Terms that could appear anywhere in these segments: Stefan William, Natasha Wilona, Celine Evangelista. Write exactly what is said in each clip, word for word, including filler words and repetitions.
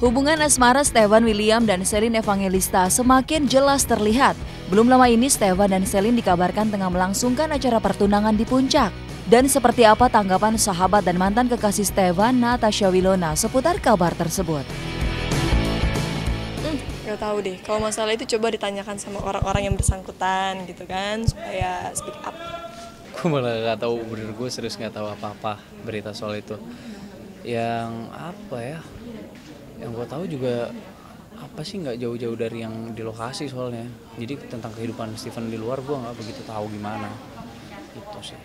Hubungan asmara Stefan William dan Celine Evangelista semakin jelas terlihat. Belum lama ini Stefan dan Celine dikabarkan tengah melangsungkan acara pertunangan di Puncak. Dan seperti apa tanggapan sahabat dan mantan kekasih Stefan, Natasha Wilona, seputar kabar tersebut? Hmm, gak tahu deh, kalau masalah itu coba ditanyakan sama orang-orang yang bersangkutan gitu kan, supaya speak up. Gue malah gak tahu, bener gue serius gak tahu apa-apa berita soal itu. Yang apa ya? Yang gue tahu juga apa sih, nggak jauh-jauh dari yang di lokasi soalnya. Jadi tentang kehidupan Stefan di luar gue nggak begitu tahu gimana. Itu sih.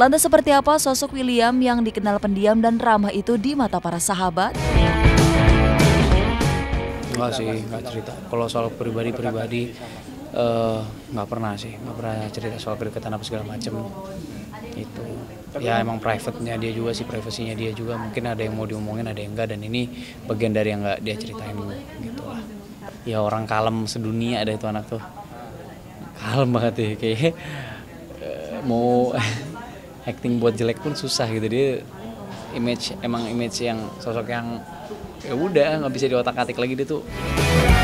Lantas seperti apa sosok William yang dikenal pendiam dan ramah itu di mata para sahabat? Nggak sih, nggak cerita. Kalau soal pribadi-pribadi nggak uh, pernah sih, nggak pernah cerita soal kedekatan apa segala macam. Itu ya emang private-nya dia juga sih, privasinya dia juga, mungkin ada yang mau diomongin, ada yang enggak, dan ini bagian dari yang enggak dia ceritain gue gitu lah. Ya orang kalem sedunia ada itu anak tuh, kalem banget ya, kayak uh, mau acting buat jelek pun susah gitu. Dia image, emang image yang sosok yang ya udah nggak bisa diotak-atik lagi dia tuh.